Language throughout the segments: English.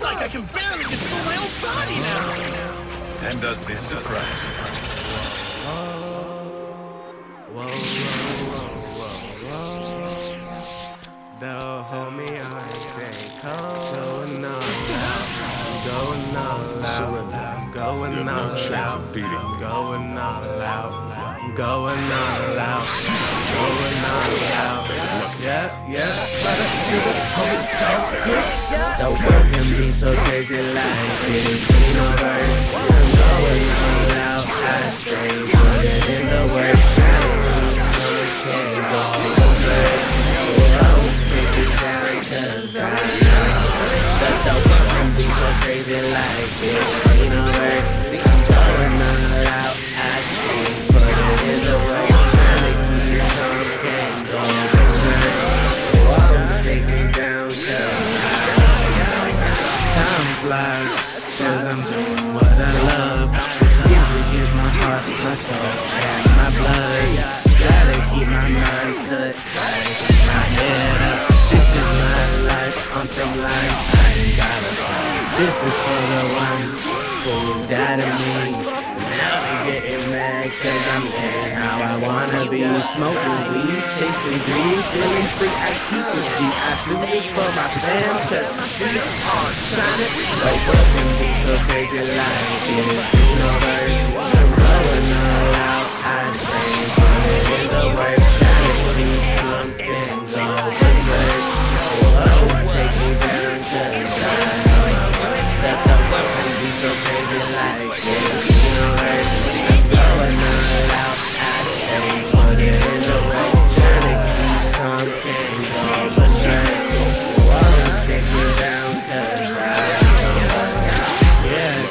It's like I can barely control my own body now! And does this surprise you? Whoa, whoa, whoa, whoa, whoa. The homie I think I'm going all out, I'm going all out, I'm going all out, I'm going all out, I'm going all out. Going out. Yeah, brother to the homie, that's good. The world can be so crazy like didn't see no verse. I'm going all out, I stay rooted in the work. Can't go over, won't take it down, cause I know that the world can be so crazy like didn't see no verse. I'm going all out, I stay rooted in the work. Cause I'm doing what I love. Gotta give my heart, my soul, and my blood. Gotta keep my mind cut, gotta keep my head up. This is my life, I'm so light, I ain't gotta fight. This is for the ones who died of me. Now they getting mad cause I'm there how I wanna be. Smoking weed, chasing green, feeling free, I keep a G. I do this for my fam cause my feet are shining. The world can be so crazy like didn't see no verse. I'm rolling all out, I stay running in the work. Shining free, I'm getting go berserk. Oh, take me down cause I know that the world can be so crazy like didn't see no verse. I'm going all out, I stay running in the work. Shining free, I'm getting go berserk. Oh, take me down cause I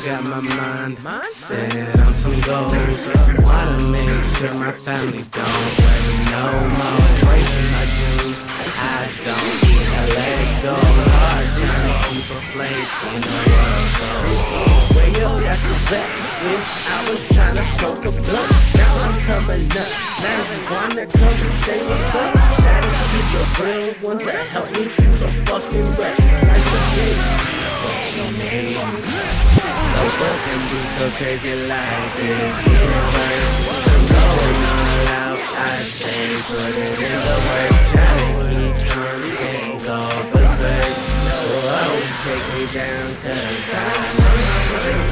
got my mind set on some goals. Wanna make sure my family don't worry no more. Embracing my dreams, I don't need to let go. Hard just to keep a flame in the world. So, where your ass was at when I was tryna smoke a blunt? Now I'm coming up. Now you wanna come and say what's up? Shout out to the real ones that help me through the fucking wreck. Life's a bitch, but you made me. The world can be so crazy like didn't see no verse. I'm going all out, I stay rooted in the work. Shining free, can't go berserk. Won't take me down cause I know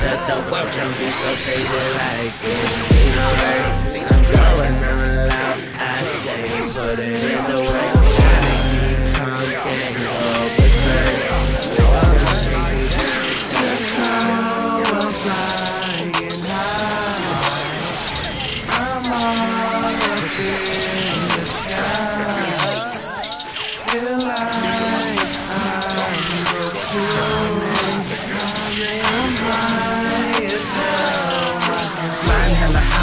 that the world can be so crazy like didn't see no verse. I'm going all out, I stay rooted in the work. Shining free, can't go berserk. Won't take me down cause I know. Flying high, I'm all up in the sky. Feel like I'm a human, I'm high as hell. Flying hella high,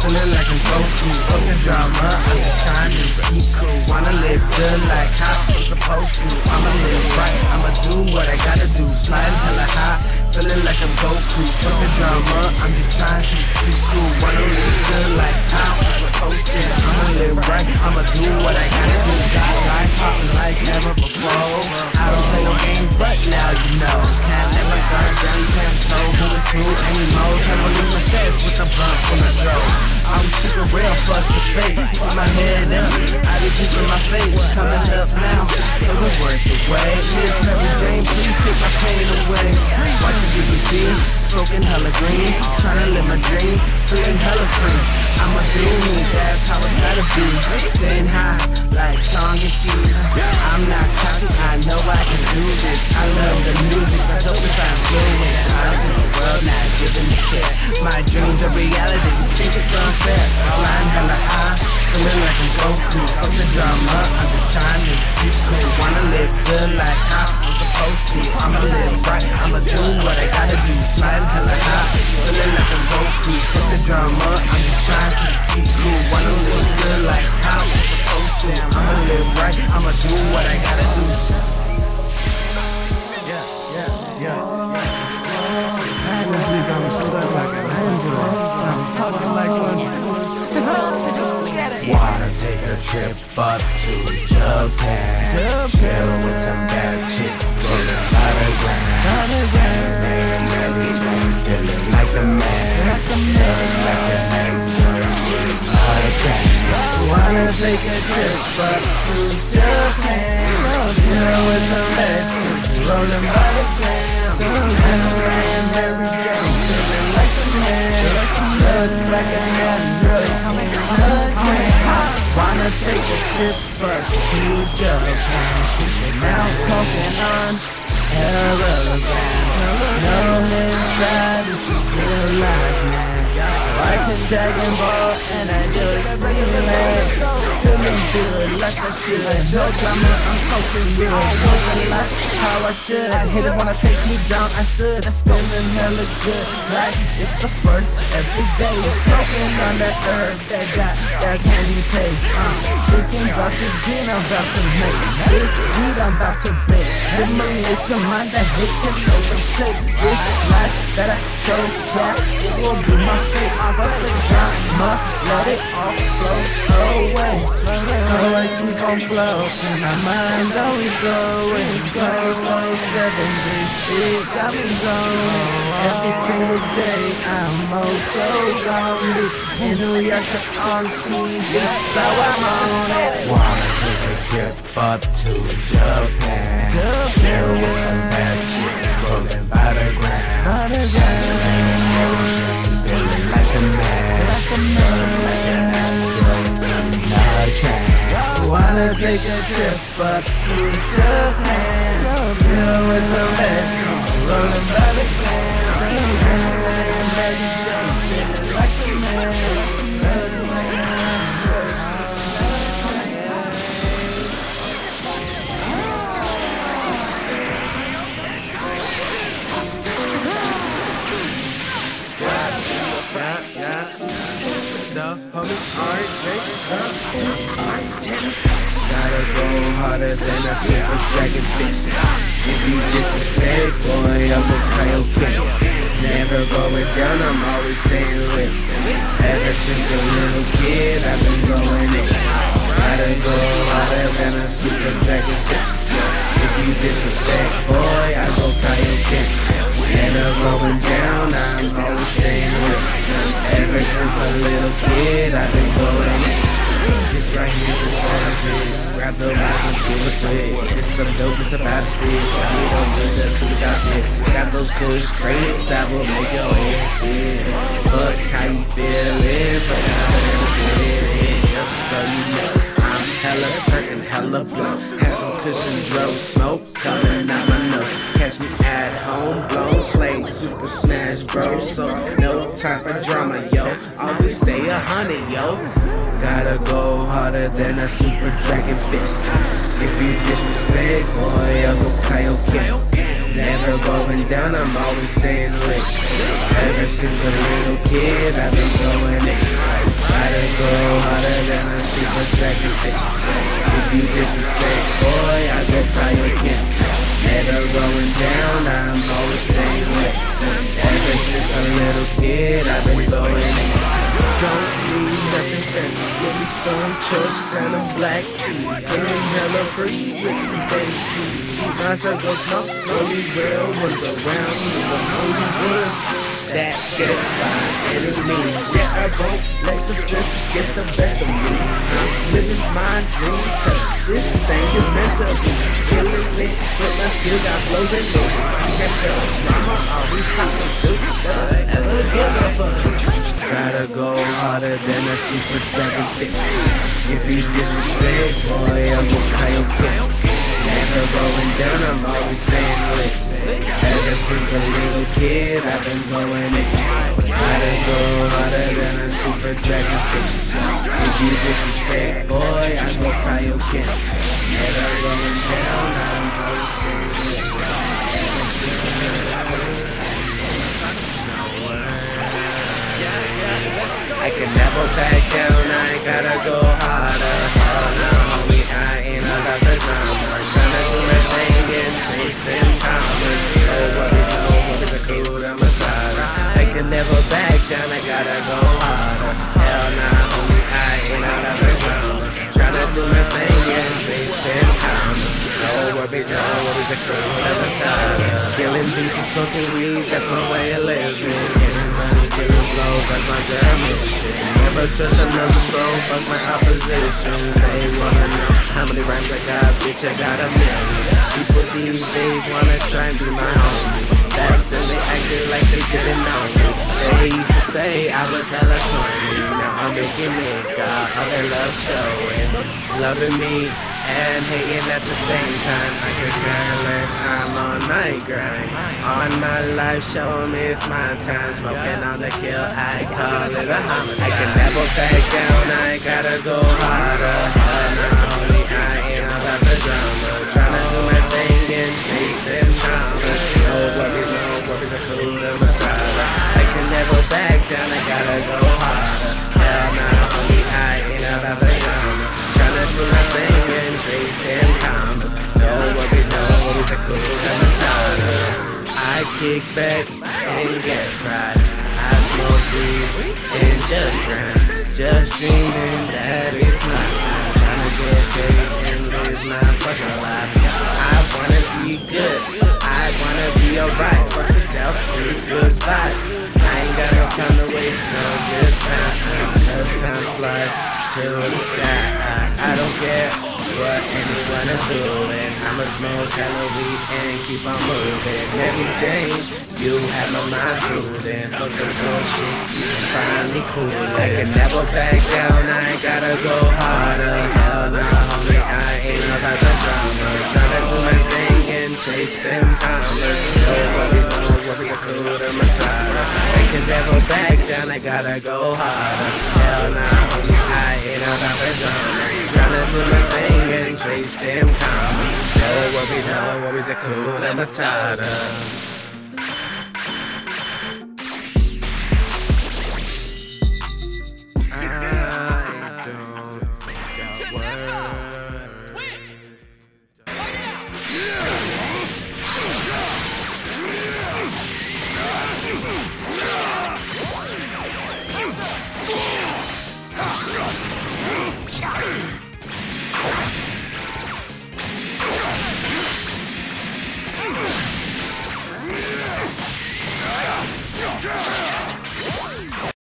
feeling like I'm Goku. Fucking drama, I'm just trying to be cool. Wanna live good like how I'm supposed to. I'ma live right, I'ma do what I gotta do. Flying hella high, feeling like I'm Goku. Fuck the drama, I'm just trying to be cool. Wanna live good like how I'm supposed to. I'ma live right, I'ma do what I gotta do. Got life, poppin' like never before. I don't play no games, but now you know. Can't let my guard down, you can't control who is who and you know. Can't believe my face with the blunt from the throat. I'm super real, fuck the fake. Put my head up, I be keeping my face. Coming up now, it was worth the wait. Miss Mary Jane, please take my pain away. Watch smoking hella green, tryna live my dream, feeling hella free. I'm a dude, that's how it's gotta be. Staying high, like tongue and cheese. I'm not cocky, I know I can do this. I love the music, I hope it's I'm fluid. Times in the world, not giving a care. My dreams are reality, you think it's unfair. Flying hella high, feeling like I'm Goku. Fuck the drama, I'm just trying to keep cool. Wanna live good like how I'm supposed to. I'ma live right, I'ma do what I gotta do. Flying hella high, feeling like I'm Goku. Fuck the drama, I'm just trying to keep cool. Wanna live good like how I'm supposed to. I'ma live right, I'ma do what I gotta do. I ain't gonna be down with something like that. I ain't gonna be talking like one. Wanna take a trip up to Japan, chill with some bad chicks, roll a lot of ground. take a trip back to Japan. Here with a legend, rolling by the gram. Ran every day, feeling like a man. Look back at that girl, coming up when I wanna take a trip back to Japan. Now smoking on heroin. No inside, this is real life, man. Watching Dragon Ball and I just relax. Feeling good like I should. No drama, I'm smoking real. Smoking like how I should. Haters wanna take me down, I stood. I'm feeling hella good, like it's the first. Every day we're smoking on that herb that got that candy taste. Thinking about this beat I'm about to make. This beat I'm about to bake. Stimulate your mind that hate can overtake. This life that I chose, tracks, it will be my fate. I'm about to drama, let it all flow away. So like you gon' flow, and my mind always going. Seven days, shit got me going. Every single day I'm also lonely. In New York, on TV, so I'm on it. Wanna take a trip up to Japan. Share with some bad chicks, rolling by the ground. Feeling like a man, stunning like an angel in a train. Wanna take a trip up to Japan. Share with some bad chicks, rolling by the ground. Feeling like a man. Homie RJ, gotta go harder than a super dragon fist. If you disrespect, boy, I'm a cryo kid. Never going down, I'm always staying lit. Ever since a little kid, I've been growing it. Gotta go harder than a super dragon fist. If you disrespect, boy, I go cryo kid. Never going down, I'm always staying lit. Ever since a little kid, I've been going in. Just right here, this is all I did. Grab the mic and do it quick. It's some dope, it's about streets. I need a good that we got this. Got those cool traits that will make your head spin. Fuck how you feelin', but I never did it. Just so you know, I'm hella turnt and hella blow. Had some cushion drove smoke coming out my nose. Catch me at home, blow, play Super Smash Bros. So no time for drama, yo. Always stay 100, yo. Gotta go harder than a super dragon fist. If you disrespect, boy, I'll go Kaioken. Never going down, I'm always staying lit. Ever since a little kid, I've been going in. Gotta go harder than a super dragon fist. If you disrespect, boy, I'll go Kaioken. Never going down, I'm always staying lit. Ever since a little kid, I've been going in. Don't need nothing fancy, give me some chucks and a black tea. Feeling hella free with these baby trees. My shots go smoke, slowly real ones around me. The only ones that get by enemies. Yeah, I broke Lexus, get the best of me. I'm living my dream, cause this thing is meant to be. Killing me, but my skill got blows in me. I can't tell us, mama always talking to me. Never ever give up on us. Gotta go harder than a super dragon fist. If you disrespect, boy, I'm a Kaioken. Never going down, I'm always staying lit. Ever since a little kid, I've been going in. Gotta go harder than a super dragon fist. If you disrespect, boy, I'm a Kaioken. Never going down, I'm always staying lit. Ever since a little kid. I can never back down, I gotta go harder. Homie, I ain't about the drama. Tryna do my thing and chase them commas. No worries, no worries, I cool, I'm a toddler. I can never back down, I gotta go harder. Hell nah, homie, I ain't about the drama. Tryna do my thing and chase them commas. No worries, no worries, I cool, I'm a toddler. Killing beats and smoking weed, that's my way of living. Getting money, getting blown. flow, that's my definition. Never touch another soul, fuck my opposition. They wanna know how many rhymes I got, bitch, I got a million. People these days wanna try and be my homie. Back then they acted like they didn't know me. They used to say I was hella corny. Now I'm making it, got all their love showing. Loving me and hating at the same time. I could care less, I'm on my grind. On my life, showing it's my time. Smoking on the kill, I call it a homicide. I can never back down, I gotta go harder. Hell no, homie, I ain't about the drama. Tryna do my thing and chase them traumas. No worries, I could lose my driver. I can never back down, I gotta go harder. Hell no, homie, I ain't about the drama. Tryna do my thing. I kick back and get fried. I smoke weed and just grind. Just dreaming that it's my time. Tryna get paid and live my fucking life. I wanna be good, I wanna be alright. Fuck it out, good vibes. I ain't got no time to waste, no good time. Cause time flies to the sky. I don't care what anyone is doing. I'ma smoke hella weed and keep on moving. Mary Jane, you have no mind soothing. Fuck the bullshit, you can find me cool. I can never back down, I gotta go harder. Hell no, homie, I ain't about the drama. Tryna do my thing and chase them commas. No worries, no worries, I could have my time. I can never back down, I gotta go harder. Hell no, homie, I ain't about the drama. Tryna do my thing, chase them commas. No worries, no worries, I could, I'm a tighter.